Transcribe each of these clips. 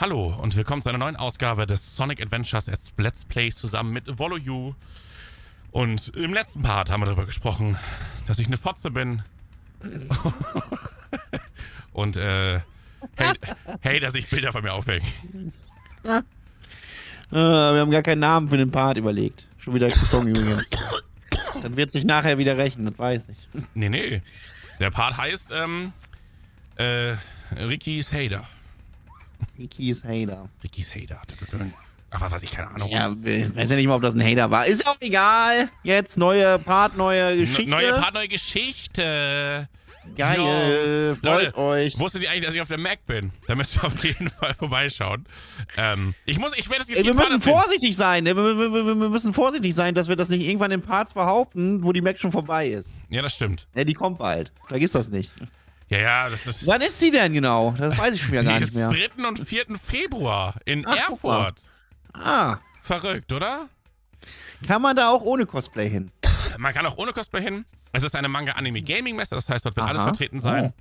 Hallo und willkommen zu einer neuen Ausgabe des Sonic Adventures Let's Play zusammen mit WoloYou. Und im letzten Part haben wir darüber gesprochen, dass ich eine Fotze bin. Und hey, dass ich Bilder von mir aufhänge. Wir haben gar keinen Namen für den Part überlegt. Schon wieder Song, Junge. Dann wird sich nachher wieder rächen, das weiß ich. Nee. Der Part heißt Ricky's Hater. Ricky's Hater. Ricky's Hater. Ach, was weiß ich, keine Ahnung. Ja, ich weiß ja nicht mal, ob das ein Hater war. Ist auch egal. Jetzt neue Geschichte. Neue Geschichte. Geil. Freut euch. Wusstet ihr eigentlich, dass ich auf der Mac bin? Da müsst ihr auf jeden Fall vorbeischauen. Ich werde das jetzt wir müssen vorsichtig sein. Wir müssen vorsichtig sein, dass wir das nicht irgendwann in Parts behaupten, wo die Mac schon vorbei ist. Ja, das stimmt. Ja, die kommt bald. Vergiss das nicht. Ja, das wann ist sie denn genau? Das weiß ich schon wieder gar nicht mehr. Am 3. und 4. Februar in Erfurt. Ah. Verrückt, oder? Kann man da auch ohne Cosplay hin? Man kann auch ohne Cosplay hin. Es ist eine Manga-Anime-Gaming-Messe, das heißt, dort wird alles vertreten sein.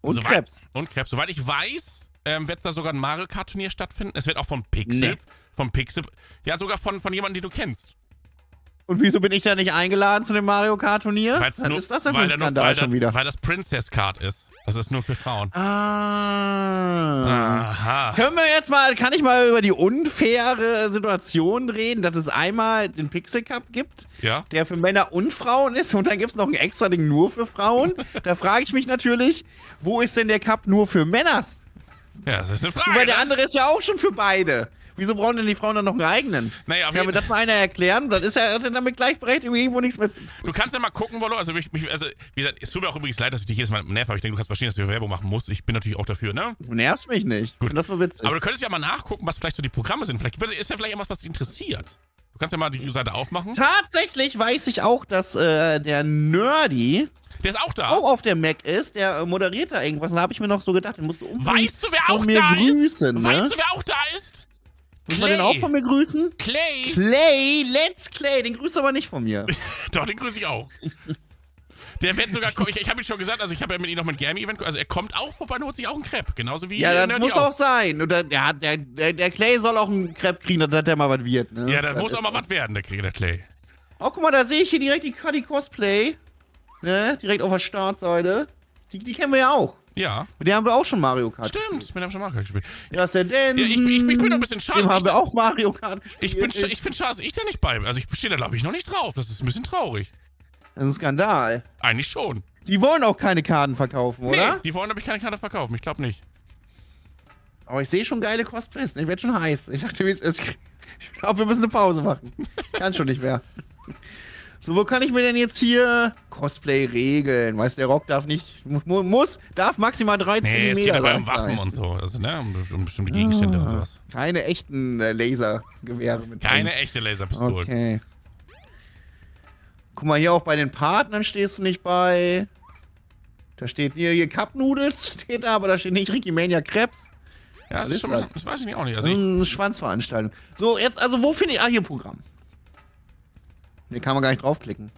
Oh. Und Crêpes. Und Crêpes. Soweit ich weiß, wird da sogar ein Mario Kart-Turnier stattfinden. Es wird auch vom Pixel. Nee. Vom Pixel. Ja, sogar von jemandem, den du kennst. Und wieso bin ich da nicht eingeladen zu dem Mario Kart-Turnier? Was ist das denn für ein Skandal schon wieder? Weil das Princess Card ist. Das ist nur für Frauen. Ah. Aha. Kann ich mal über die unfaire Situation reden, dass es einmal den Pixel Cup gibt, ja, der für Männer und Frauen ist, und dann gibt es noch ein extra Ding nur für Frauen? Da frage ich mich natürlich, wo ist denn der Cup nur für Männer? Ja, das ist eine Frage. Weil der andere ist ja auch schon für beide. Wieso brauchen denn die Frauen dann noch einen eigenen? Naja, kann mir das mal einer erklären? Dann ist ja damit gleichberechtigt irgendwo nichts mehr zu. Du kannst ja mal gucken, Wollo. Also, wie gesagt, es tut mir auch übrigens leid, dass ich dich jedes Mal nerv, aber ich denke, du kannst verstehen, dass du Werbung machen musst. Ich bin natürlich auch dafür, ne? Du nervst mich nicht. Gut. Das war witzig. Aber du könntest ja mal nachgucken, was vielleicht so die Programme sind. Vielleicht ist ja vielleicht irgendwas, was dich interessiert. Du kannst ja mal die Seite aufmachen. Tatsächlich weiß ich auch, dass der Nerdy, der ist auch da, auch auf der Mac ist, der moderiert da irgendwas. Da habe ich mir noch so gedacht, den musst du unbedingt. Weißt du, wer auch da grüßen, ist? Ne? Weißt du, wer auch da ist? Muss man den auch von mir grüßen? Clay! Clay! Let's Clay! Den grüßt aber nicht von mir. Doch, den grüße ich auch. Der wird sogar kommen. Ich habe ihm schon gesagt, also ich habe ja mit ihm noch mit Gaming-Event. Also er kommt auch vorbei und holt sich auch einen Crêpe. Genauso wie. Ja, das muss auch sein. Und der Clay soll auch einen Crêpe kriegen, dass der mal was wird. Ne? Ja, das muss auch mal was werden, der Clay. Oh, guck mal, da sehe ich hier direkt die Cosplay. Ne? Direkt auf der Startseite. Die kennen wir ja auch. Ja. Mit dem haben wir auch schon Mario Kart gespielt. Stimmt, mit dem haben wir schon Mario Kart gespielt. Ja, ist der Densen. Ja, ich bin noch ein bisschen schade. Dem haben wir auch Mario Kart gespielt. Ich finde schade, dass ich da nicht bei bin. Also ich stehe da, glaube ich, noch nicht drauf. Das ist ein bisschen traurig. Das ist ein Skandal. Eigentlich schon. Die wollen auch keine Karten verkaufen, oder? Nee, die wollen nämlich keine Karten verkaufen. Ich glaube nicht. Aber ich sehe schon geile Cosplays. Ich werde schon heiß. Ich sagte, wie es ist. Ich glaube, wir müssen eine Pause machen. Kann schon nicht mehr. So, wo kann ich mir denn jetzt hier Cosplay regeln? Weißt du, der Rock darf nicht, darf maximal 13 mm sein. Nee, es geht aber um Waffen und so, also, ne, um bestimmte Gegenstände und sowas. Keine echten Lasergewehre mit. Keine echte Laserpistolen. Okay. Guck mal, hier auch bei den Partnern stehst du nicht bei. Da steht hier Cup Noodles, steht da, aber da steht nicht Rickymainia Crêpes. Ja, das ist schon mal, das weiß ich auch nicht. Also Schwanzveranstaltung. So, jetzt, also wo finde ich, hier Programm. Hier kann man gar nicht draufklicken.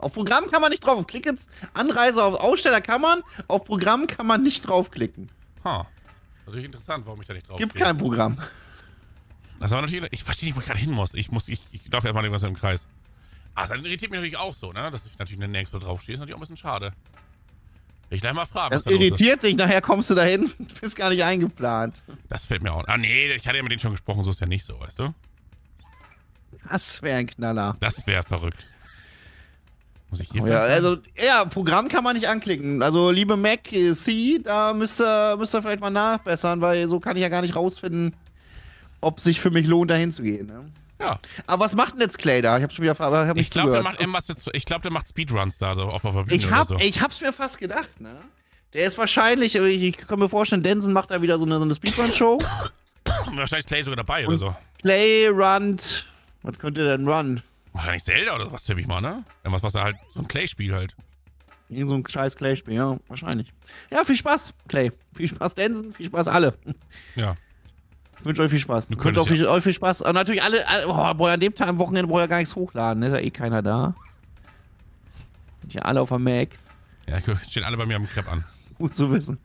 Auf Programm kann man nicht drauf. Klick jetzt Anreise auf Aussteller kann man. Auf Programm kann man nicht draufklicken. Ha. Das ist interessant, warum ich da nicht draufklicke. Gibt kein Programm. Das war natürlich. Ich verstehe nicht, wo ich gerade hin muss. Ich darf erstmal irgendwas im Kreis. Ah, das irritiert mich natürlich auch so, ne? Dass ich natürlich in der nächsten draufstehe, ist natürlich auch ein bisschen schade. Ich gleich mal fragen. Das irritiert dich, nachher kommst du dahin, du bist gar nicht eingeplant. Das fällt mir auch. Ah nee, ich hatte ja mit denen schon gesprochen, so ist ja nicht so, weißt du? Das wäre ein Knaller. Das wäre verrückt. Muss ich hier Programm kann man nicht anklicken. Also, liebe Mac, da müsst ihr vielleicht mal nachbessern, weil so kann ich ja gar nicht rausfinden, ob es sich für mich lohnt, da hinzugehen. Ne? Ja. Aber was macht denn jetzt Clay da? Ich hab's schon wieder ich glaube, der macht Speedruns da, so auf der Bühne oder so. Ich hab's mir fast gedacht, ne? Der ist wahrscheinlich, ich kann mir vorstellen, Densen macht da wieder so eine Speedrun-Show. Wahrscheinlich ist Clay sogar dabei oder so. Clay runnt. Was könnte denn run? Wahrscheinlich Zelda oder was, tippe ich mal, ne? Irgendwas, was da halt, so ein Clay-Spiel halt. Irgend so ein scheiß Clay-Spiel, ja, wahrscheinlich. Ja, viel Spaß, Clay. Viel Spaß, Densen, viel Spaß, alle. Ja. Ich wünsche euch viel Spaß. Ich wünsche euch viel Spaß. Und natürlich alle boah, an dem Tag am Wochenende braucht ihr gar nichts hochladen, ne? Da ist ja eh keiner da. Sind ja alle auf der Mac. Ja, stehen alle bei mir am Crêpe an. Gut zu wissen.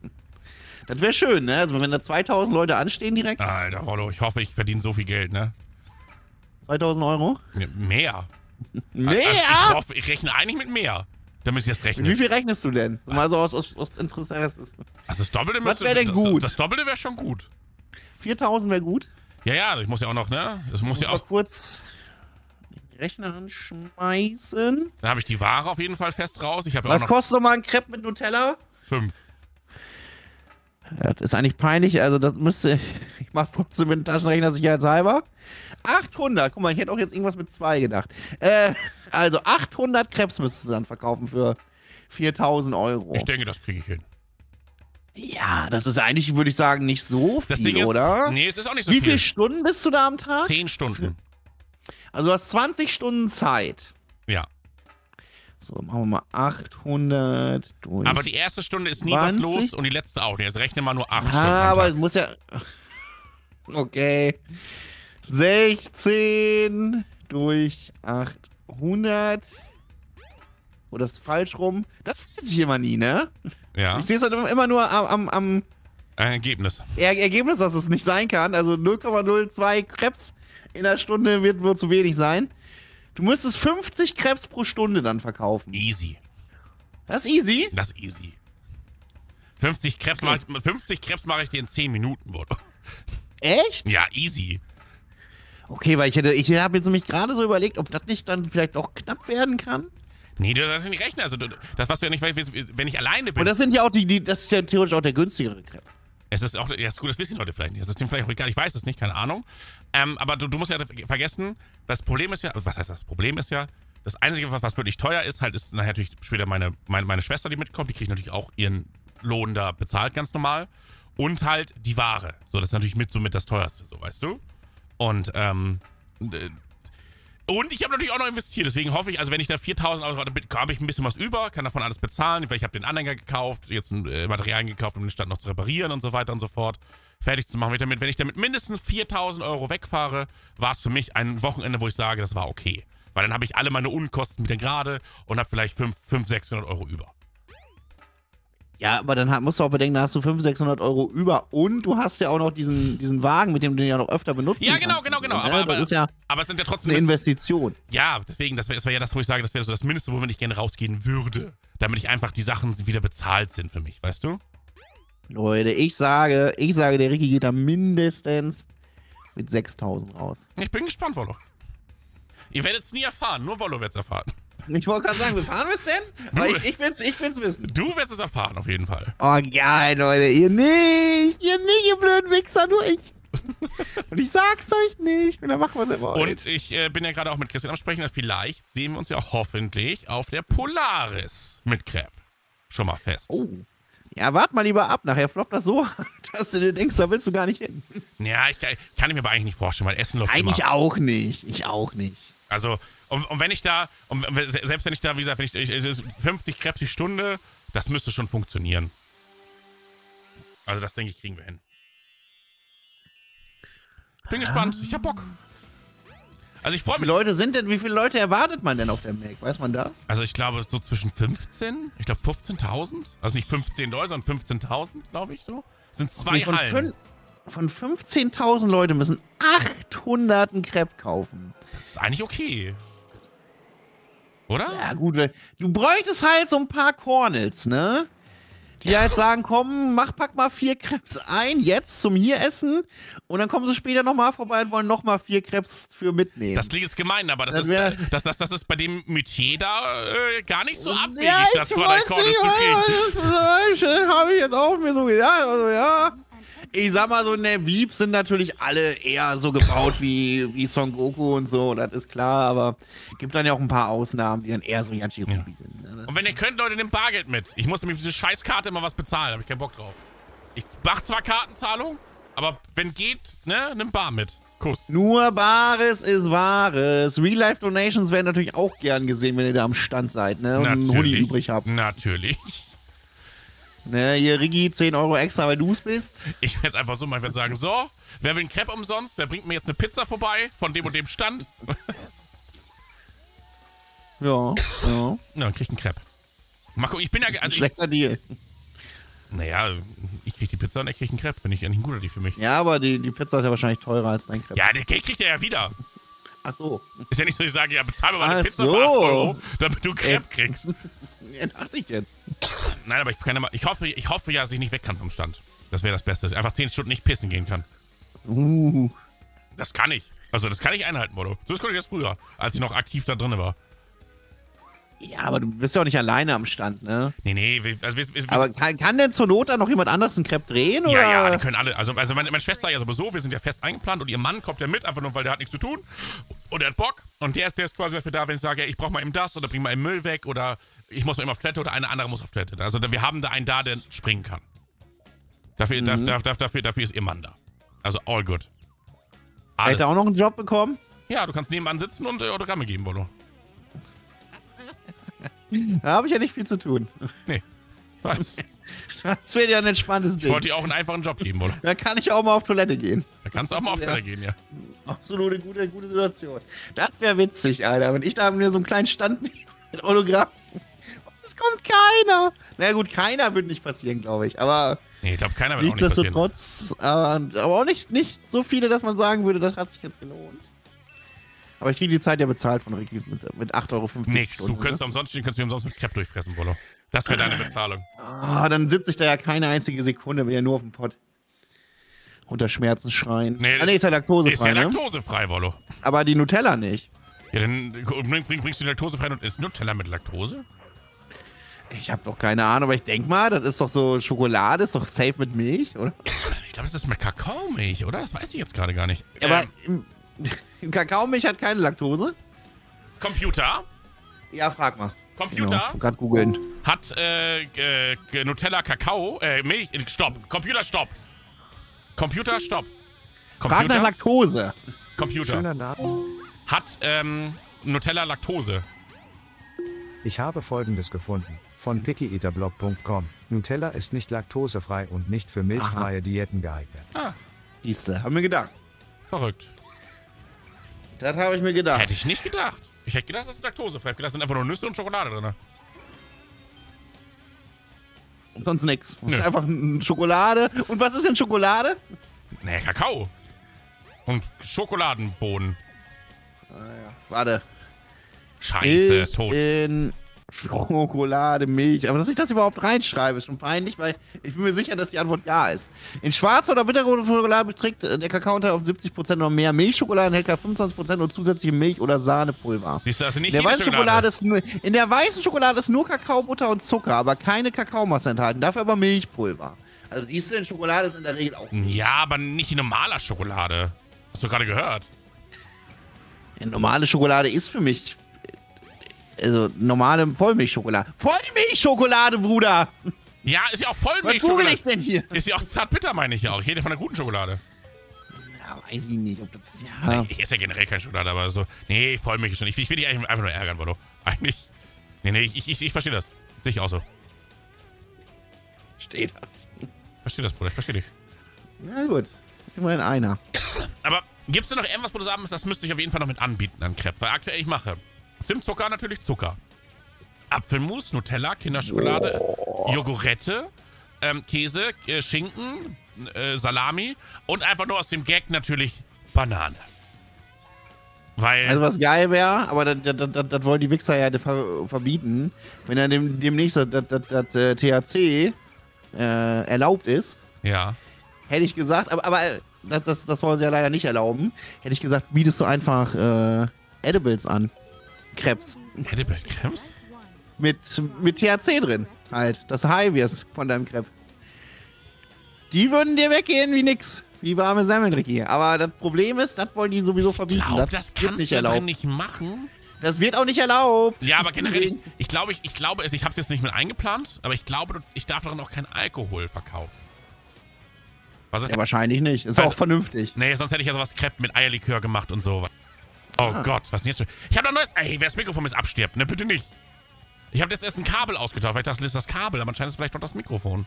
Das wäre schön, ne? Also wenn da 2000 Leute anstehen direkt. Alter, Rollo, ich hoffe, ich verdiene so viel Geld, ne? 2000 Euro? Mehr. Mehr? Also ich hoffe, ich rechne eigentlich mit mehr. Da müsste ich jetzt rechnen. Wie viel rechnest du denn? Mal so aus Interesse. Also das Doppelte müsste... Was wäre denn gut? Das Doppelte wäre schon gut. 4000 wäre gut? Ja, ja, ich muss ja auch noch, ne? Das muss ja auch... kurz... Rechner anschmeißen. Dann habe ich die Ware auf jeden Fall fest raus. Ich habe. Was kostet nochmal ein Crepe mit Nutella? 5. Ja, das ist eigentlich peinlich. Also das müsste... Ich mache es trotzdem mit dem Taschenrechner sicherheitshalber. 800. Guck mal, ich hätte auch jetzt irgendwas mit 2 gedacht. Also 800 Crepes müsstest du dann verkaufen für 4000 Euro. Ich denke, das kriege ich hin. Ja, das ist eigentlich, würde ich sagen, nicht so viel, das Ding ist, oder? Nee, es ist auch nicht so viel. Wie viele Stunden bist du da am Tag? 10 Stunden. Also du hast 20 Stunden Zeit. Ja. So, machen wir mal 800 durch. Aber die erste Stunde ist nie 20. was los und die letzte auch. Jetzt rechne mal nur 8 Stunden. Ah, aber es muss ja... Okay. 16 durch 800. Oder ist falsch rum? Das weiß ich immer nie, ne? Ja. Ich sehe es halt immer nur am Ergebnis. Ergebnis, dass es nicht sein kann. Also 0,02 Crepes in der Stunde wird wohl zu wenig sein. Du müsstest 50 Crepes pro Stunde dann verkaufen. Easy. Das ist easy? Das ist easy. 50 Crepes okay. mache ich dir in 10 Minuten, Bruder. Echt? Ja, easy. Okay, weil ich habe jetzt nämlich gerade so überlegt, ob das nicht dann vielleicht auch knapp werden kann. Nee, du darfst nicht rechnen. Also, das, was du ja nicht weißt, wenn ich alleine bin. Und das sind ja auch das ist ja theoretisch auch der günstigere Crepe. Es ist auch, ja, ist gut, das wissen Leute vielleicht nicht. Das ist dem vielleicht auch egal, ich weiß es nicht, keine Ahnung. Aber du musst ja vergessen, das Problem ist ja, was heißt das? Problem ist ja, das Einzige, was wirklich teuer ist, halt, ist nachher natürlich später meine Schwester, die mitkommt. Die kriegt natürlich auch ihren Lohn da bezahlt, ganz normal. Und halt die Ware. So, das ist natürlich somit das Teuerste, so, weißt du? Und ich habe natürlich auch noch investiert, deswegen hoffe ich, also wenn ich da 4.000 Euro habe ich ein bisschen was über, kann davon alles bezahlen, weil ich habe den Anhänger gekauft, jetzt Materialien gekauft, um den Stand noch zu reparieren und so weiter und so fort, fertig zu machen. Wenn ich damit mindestens 4.000 Euro wegfahre, war es für mich ein Wochenende, wo ich sage, das war okay. Weil dann habe ich alle meine Unkosten wieder gerade und habe vielleicht 500, 600 Euro über. Ja, aber dann musst du auch bedenken, da hast du 500, 600 Euro über und du hast ja auch noch diesen Wagen, mit dem du den ja noch öfter benutzt. Ja, genau, genau. Aber es sind ja trotzdem eine Investition. Ja, deswegen, das war ja das, wo ich sage, das wäre so das Mindeste, womit ich gerne rausgehen würde. Damit ich einfach die Sachen wieder bezahlt sind für mich, weißt du? Leute, ich sage, der Ricky geht da mindestens mit 6.000 raus. Ich bin gespannt, Wollo. Ihr werdet es nie erfahren, nur Wollo wird es erfahren. Ich wollte gerade sagen, fahren wir es denn? Weil ich will's wissen. Du wirst es erfahren, auf jeden Fall. Oh, geil, Leute. Ihr nicht, ihr blöden Wichser, nur ich. Und ich sag's euch nicht. Und dann machen wir es immer. Und ich bin ja gerade auch mit Christian am Sprechen. Vielleicht sehen wir uns ja auch hoffentlich auf der Polaris mit Crêpes. Schon mal fest. Oh. Ja, wart mal lieber ab. Nachher floppt das so, dass du dir denkst, da willst du gar nicht hin. Ja, ich kann mir aber eigentlich nicht vorstellen, weil Essen läuft eigentlich immer. Auch nicht. Ich auch nicht. Also... Und wenn ich da, selbst wenn ich da, wie gesagt, wenn ich 50 Crepes die Stunde, das müsste schon funktionieren. Also das, denke ich, kriegen wir hin. Ich bin gespannt, ich hab Bock. Also ich freue mich. Wie viele Leute erwartet man denn auf der Mac? Weiß man das? Also ich glaube so zwischen 15, ich glaube 15.000. Also nicht 15 Leute, sondern 15.000, glaube ich so. Das sind 2 Hallen. Von 15.000 Leute müssen 800 einen Crepe kaufen. Das ist eigentlich okay. Oder? Ja, gut. Du bräuchtest halt so ein paar Cornels, ne? Die halt sagen, komm, pack mal 4 Crepes ein, jetzt zum Hieressen. Und dann kommen sie später nochmal vorbei und wollen nochmal 4 Crepes für mitnehmen. Das klingt jetzt gemein, aber das ist bei dem Metier da gar nicht so abwegig, ja, das war dein Cornel zu kriegen. Das habe ich jetzt auch mir so gedacht. Also, ja. Ich sag mal so, ne, Wiebs sind natürlich alle eher so gebaut wie Son Goku und so, das ist klar, aber gibt dann ja auch ein paar Ausnahmen, die dann eher so Yachirobi sind. Ne? Und wenn ihr könnt, Leute, nehmt Bargeld mit. Ich muss nämlich für diese Scheißkarte immer was bezahlen, hab ich keinen Bock drauf. Ich mach zwar Kartenzahlung, aber wenn geht, ne, nimm Bar mit. Kuss. Nur Bares ist Wahres. Real-Life-Donations werden natürlich auch gern gesehen, wenn ihr da am Stand seid, ne, und einen Hoodie übrig habt. Natürlich. Ne, hier, Riggi, 10 Euro extra, weil du's bist. Ich werde es einfach so machen, ich werde sagen, so, wer will einen Crepe umsonst, der bringt mir jetzt eine Pizza vorbei, von dem und dem Stand. Ja, ja. Na, dann krieg ich einen Crepe. Mal gucken, ich bin ja... Also Schlechter Deal. Naja, ich krieg die Pizza und er kriegt einen Crepe. Finde ich eigentlich ein guter Deal für mich. Ja, aber die Pizza ist ja wahrscheinlich teurer als dein Crepe. Ja, den Cake kriegt er ja wieder. Ach so. Ist ja nicht so, ich sage, ja, bezahl mir mal eine Pizza für 8 Euro, damit du einen Crepe kriegst. Ja, dachte ich jetzt. Nein, aber ich kann ja mal, ich hoffe ja, dass ich nicht weg kann vom Stand. Das wäre das Beste, dass ich einfach 10 Stunden nicht pissen gehen kann. Das kann ich. Also, das kann ich einhalten, Molo. So konnte ich das früher, als ich noch aktiv da drin war. Ja, aber du bist ja auch nicht alleine am Stand, ne? Nee, nee. Also, aber kann denn zur Not dann noch jemand anderes einen Crepe drehen? Ja, oder? Ja, die können alle. Also meine Schwester ja sowieso, wir sind ja fest eingeplant und ihr Mann kommt ja mit, einfach nur, weil der hat nichts zu tun und der hat Bock und der ist quasi dafür da, wenn ich sage, ja, ich brauche mal eben das oder bring mal eben Müll weg oder ich muss mal eben auf Toilette oder eine andere muss auf Toilette. Also wir haben da einen da, der springen kann. Dafür, dafür ist ihr Mann da. Also all good. Hätte auch noch einen Job bekommen? Ja, du kannst nebenan sitzen und Autogramme geben, Bolo. Da habe ich ja nicht viel zu tun. Nee. Was? Das wäre ja ein entspanntes Ding. Ich wollte dir auch einen einfachen Job geben, oder? Da kann ich auch mal auf Toilette gehen. Da kannst du auch mal auf Toilette gehen, ja. Absolut eine gute Situation. Das wäre witzig, Alter. Wenn ich da mir so einen kleinen Stand mit Hologramm. Es kommt keiner. Na gut, keiner wird nicht passieren, glaube ich. Aber. Nee, ich glaube, keiner wird auch nicht passieren. Nichtsdestotrotz, aber auch nicht so viele, dass man sagen würde, das hat sich jetzt gelohnt. Aber ich kriege die Zeit ja bezahlt von Ricky mit 8,50 Euro. Nix, Stunden, du könntest umsonst mit Crepe durchfressen, Bolo. Das wäre deine Bezahlung. Ah, dann sitze ich da ja keine einzige Sekunde, bin ja nur auf dem Pott. Unter Schmerzen schreien. Nee, nee, ist ja laktosefrei, ist ja laktosefrei, Bolo. Aber die Nutella nicht. Ja, dann bringst du die Laktose frei und ist Nutella mit Laktose? Ich habe doch keine Ahnung, aber ich denke mal, das ist doch so Schokolade, ist doch safe mit Milch, oder? Ich glaube, das ist mit Kakaomilch, oder? Das weiß ich jetzt gerade gar nicht. Aber... Kakaomilch hat keine Laktose. Computer? Ja, frag mal. Computer? Genau, gerade googeln. Hat Nutella Kakao? Milch? Stopp. Computer, stopp. Computer, stopp. Frag nach Laktose. Computer. Schöner Name. Hat Nutella Laktose? Ich habe Folgendes gefunden. Von pickyeaterblog.com. Nutella ist nicht laktosefrei und nicht für milchfreie Diäten geeignet. Ah. Siehste, haben wir gedacht. Verrückt. Das habe ich mir gedacht. Hätte ich nicht gedacht. Ich hätte gedacht, das ist laktosefrei. Ich hätte gedacht, das sind einfach nur Nüsse und Schokolade drin. Und sonst nichts. Einfach Schokolade. Und was ist denn Schokolade? Nee, Kakao. Und Schokoladenboden. Ah, ja. Warte. Scheiße, ist tot. In Schokolade, Milch. Aber dass ich das überhaupt reinschreibe, ist schon peinlich, weil ich bin mir sicher, dass die Antwort ja ist. In schwarzer oder bitterroter Schokolade beträgt der Kakaoanteil auf 70% oder mehr. Milchschokolade enthält knapp 25% und zusätzliche Milch- oder Sahnepulver. Siehst du, das ist nicht jede Schokolade. In der weißen Schokolade ist nur Kakao, Butter und Zucker, aber keine Kakaomasse enthalten, dafür aber Milchpulver. Also siehst du, in Schokolade ist in der Regel auch Milch. Ja, aber nicht in normaler Schokolade. Hast du gerade gehört? Ja, normale Schokolade ist für mich... Also, normale Vollmilchschokolade. Vollmilchschokolade, Bruder! Ja, ist ja auch Vollmilchschokolade. Was google ich denn hier? Ist ja auch zartbitter, meine ich ja auch. Ich rede von der guten Schokolade. Ja, weiß ich nicht, ob das... Ja. Ich esse ja generell keine Schokolade, aber so... Nee, Vollmilch ist schon... Ich will dich einfach nur ärgern, Bolo. Eigentlich... Nee, nee, ich verstehe das. Sehe ich auch so. Verstehe das. Verstehe das, Bruder. Ich verstehe dich. Na gut. Immerhin einer. Aber gibt es denn noch irgendwas, wo du sagen musst, das müsste ich auf jeden Fall noch mit anbieten an Crepe? Weil aktuell ich mache... Zimtzucker, natürlich Zucker. Apfelmus, Nutella, Kinderschokolade, Joghurette, Käse, Schinken, Salami und einfach nur aus dem Gag natürlich Banane. Weil also was geil wäre, aber das wollen die Wichser ja verbieten, wenn dann demnächst das THC erlaubt ist. Ja. Hätte ich gesagt, aber das wollen sie ja leider nicht erlauben. Hätte ich gesagt, bietest du einfach Edibles an. Krebs. Edible Krebs? Mit THC drin. Halt, das High wirst von deinem Crepe. Die würden dir weggehen wie nix. Wie warme Semmeln, Ricky. Aber das Problem ist, das wollen die sowieso verbieten. Ich glaub, das kannst du nicht machen. Das wird auch nicht erlaubt. Ja, aber generell, ich habe es jetzt nicht mit eingeplant, aber ich glaube, ich darf darin auch keinen Alkohol verkaufen. Was ja, wahrscheinlich nicht. Ist also, auch vernünftig. Nee, sonst hätte ich ja sowas Crepe mit Eierlikör gemacht und sowas. Oh Gott, was ist denn jetzt schon? Ich habe da neues... Ey, wer das Mikrofon jetzt abstirbt, ne? Bitte nicht. Ich habe jetzt erst ein Kabel ausgetauscht, weil ich dachte, das ist das Kabel, aber anscheinend ist es vielleicht doch das Mikrofon.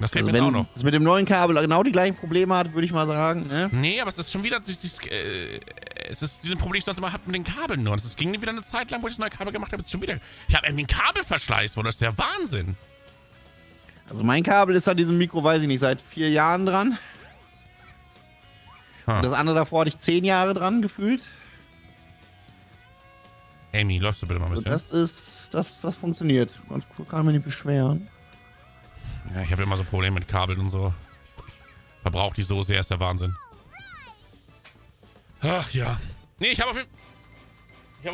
Das fehlt mir auch noch. Wenn es mit dem neuen Kabel genau die gleichen Probleme hat, würde ich mal sagen, ne? Nee, aber es ist schon wieder... Es ist ein Problem, das man hat mit den Kabeln nur. Es ging wieder eine Zeit lang, wo ich das neue Kabel gemacht habe, ist schon wieder... Ich habe irgendwie ein Kabel verschleißt worden, das ist der Wahnsinn. Also mein Kabel ist an diesem Mikro, weiß ich nicht, seit 4 Jahren dran. Huh. Das andere davor hatte ich 10 Jahre dran, gefühlt. Amy, läufst du bitte mal ein bisschen? Also das funktioniert. Ganz cool, kann man nicht beschweren. Ja, ich habe immer so Probleme mit Kabeln und so. Ich verbrauche die Soße, ist der Wahnsinn. Ach ja. Nee, ich habe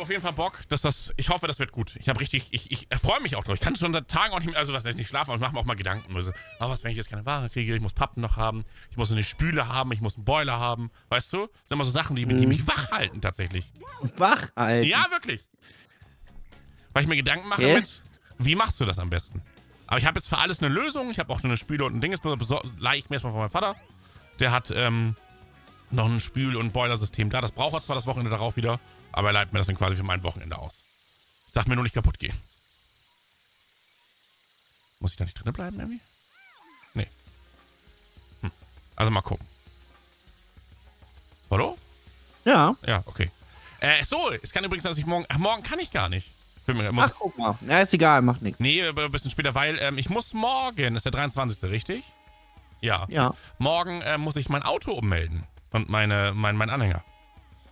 auf jeden Fall Bock, dass das... Ich hoffe, das wird gut. Ich habe richtig... Ich freue mich auch drauf. Ich kann schon seit Tagen auch nicht mehr... Also, was heißt nicht schlafen, aber ich mache mir auch mal Gedanken. Also, oh, was, wenn ich jetzt keine Ware kriege? Ich muss Pappen noch haben. Ich muss eine Spüle haben. Ich muss einen Boiler haben. Weißt du? Das sind immer so Sachen, die mich wach halten, tatsächlich. Wach halten? Ja, wirklich. Weil ich mir Gedanken mache, Mensch, wie machst du das am besten? Aber ich habe jetzt für alles eine Lösung. Ich habe auch nur eine Spüle und ein Ding. Das leih ich mir erstmal von meinem Vater. Der hat noch ein Spül- und Boilersystem da. Das braucht er zwar das Wochenende darauf wieder, aber er leiht mir das dann quasi für mein Wochenende aus. Ich darf mir nur nicht kaputt gehen. Muss ich da nicht drinnen bleiben, irgendwie? Nee. Hm. Also mal gucken. Hallo? Ja. Ja, okay. So, es kann übrigens, dass ich morgen... Ach, morgen kann ich gar nicht. Ach, guck mal. Ja, ist egal, macht nichts. Nee, ein bisschen später, weil ich muss morgen... Ist der 23. richtig? Ja. Ja. Morgen muss ich mein Auto ummelden. Und mein Anhänger.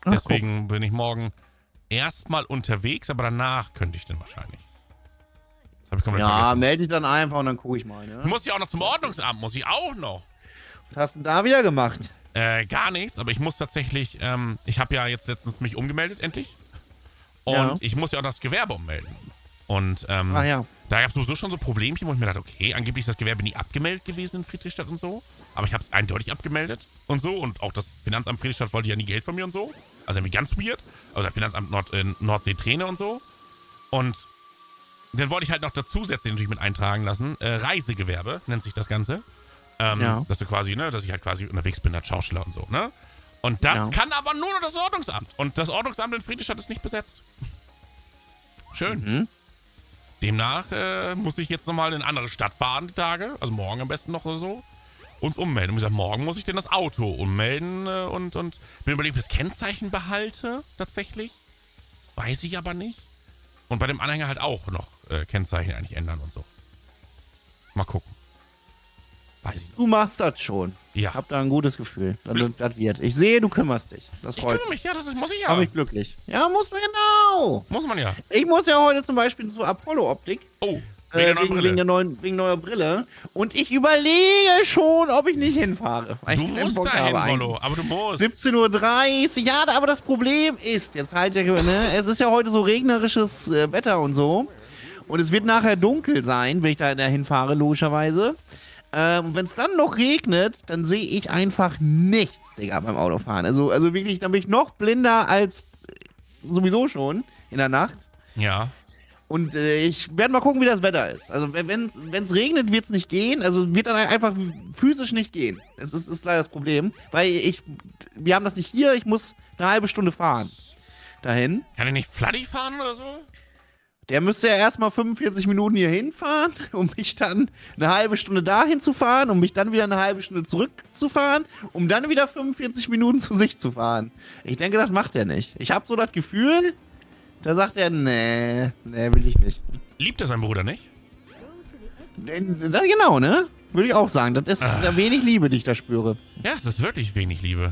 Ach, deswegen bin ich morgen erstmal unterwegs, aber danach könnte ich dann wahrscheinlich. Das hab ich komplett vergessen. Melde dich dann einfach und dann gucke ich mal. Ne? Muss ich auch noch zum Ordnungsamt, muss ich auch noch. Was hast du denn da wieder gemacht? Gar nichts, aber ich muss tatsächlich, ich habe ja jetzt letztens mich umgemeldet, endlich. Und ich muss ja auch das Gewerbe ummelden. Und da gab es sowieso schon so Problemchen, wo ich mir dachte, okay, angeblich ist das Gewerbe nie abgemeldet gewesen in Friedrichstadt und so. Aber ich habe es eindeutig abgemeldet und so. Und auch das Finanzamt Friedrichstadt wollte ja nie Geld von mir und so. Also irgendwie ganz weird. Also das Finanzamt Nordsee-Träne und so. Und dann wollte ich halt noch zusätzlich natürlich mit eintragen lassen. Reisegewerbe nennt sich das Ganze. Dass du quasi, ne, dass ich halt quasi unterwegs bin als Schauspieler und so, ne? Und das kann aber nur das Ordnungsamt. Und das Ordnungsamt in Friedrichstadt ist nicht besetzt. Schön. Mhm. Demnach muss ich jetzt nochmal in eine andere Stadt fahren, die Tage. Also morgen am besten noch oder so. Uns ummelden. Und wie gesagt, morgen muss ich denn das Auto ummelden und bin überlegt, ob ich das Kennzeichen behalte, tatsächlich. Weiß ich aber nicht. Und bei dem Anhänger halt auch noch Kennzeichen eigentlich ändern und so. Mal gucken. Weiß ich nicht. Du machst das schon. Ja. Ich hab da ein gutes Gefühl. Das wird. Ich sehe, du kümmerst dich. Das freut mich. Ich kümmere mich, ja, das muss ich ja. Habe ich glücklich. Ja, muss man genau. Muss man ja. Ich muss ja heute zum Beispiel zur Apollo-Optik. Oh. Wegen neuer Brille. Und ich überlege schon, ob ich nicht hinfahre. Du musst dahin, Rollo, aber du musst. 17:30 Uhr, ja, aber das Problem ist, jetzt halt, ne, es ist ja heute so regnerisches Wetter und so. Und es wird nachher dunkel sein, wenn ich da hinfahre, logischerweise. Und wenn es dann noch regnet, dann sehe ich einfach nichts, Digga, beim Autofahren. Also wirklich, dann bin ich noch blinder als sowieso schon in der Nacht. Ja. Und ich werde mal gucken, wie das Wetter ist. Also wenn es regnet, wird es nicht gehen. Also wird dann einfach physisch nicht gehen. Das ist leider das Problem. Weil wir haben das nicht hier. Ich muss eine halbe Stunde fahren dahin. Kann ich nicht Fladdy fahren oder so? Der müsste ja erstmal 45 Minuten hier hinfahren, um mich dann eine halbe Stunde dahin zu fahren, um mich dann wieder eine halbe Stunde zurückzufahren, um dann wieder 45 Minuten zu sich zu fahren. Ich denke, das macht er nicht. Ich habe so das Gefühl... Da sagt er, nee, will ich nicht. Liebt er seinen Bruder nicht? Genau, ne? Würde ich auch sagen. Das ist wenig Liebe, die ich da spüre. Ja, es ist wirklich wenig Liebe.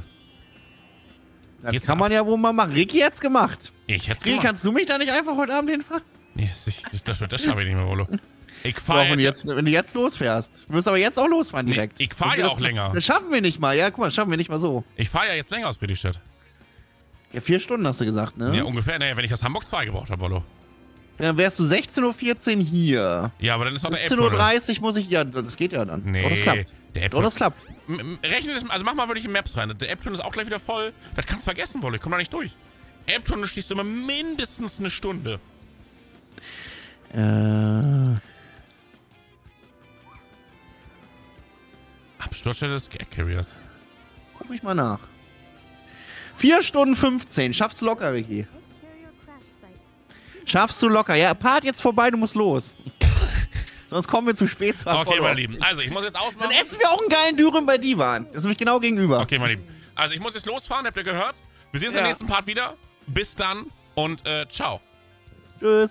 Das jetzt kann man ja wohl mal machen. Ricky hat's gemacht. Ich hätte es gemacht. Ricky, kannst du mich da nicht einfach heute Abend hinfahren? Nee, das schaffe ich nicht mehr, Rolo. Ich fahre so, wenn du jetzt losfährst. Du wirst aber jetzt auch losfahren direkt. Nee, ich fahre ja auch länger. Das schaffen wir nicht mal. Ja, guck mal, das schaffen wir nicht mal so. Ich fahre ja jetzt länger aus Friedrichstadt. Ja, 4 Stunden hast du gesagt, ne? Ja, ungefähr. Naja, wenn ich aus Hamburg 2 gebraucht habe, Wollo. Ja, dann wärst du 16:14 Uhr hier. Ja, aber dann ist noch der Elbtunnel. 17:30 Uhr muss ich... Ja, das geht ja dann. Nee. Doch, das klappt. Doch, das klappt. Rechne das... Also mach mal wirklich in Maps rein. Der Elbtunnel ist auch gleich wieder voll. Das kannst du vergessen, Wollo. Ich komme da nicht durch. Elbtunnel schießt immer mindestens eine Stunde. Absturzstelle des Gag-Carriers. Guck mich mal nach. 4:15 Stunden. Schaffst du locker, Ricky. Schaffst du locker. Ja, Part jetzt vorbei, du musst los. Sonst kommen wir zu spät zu Apollo. Okay, mein Lieben. Also, ich muss jetzt ausmachen. Dann essen wir auch einen geilen Dürüm bei Divan. Das ist nämlich genau gegenüber. Okay, mein Lieben. Also, ich muss jetzt losfahren, habt ihr gehört. Wir sehen uns im nächsten Part wieder. Bis dann und ciao. Tschüss.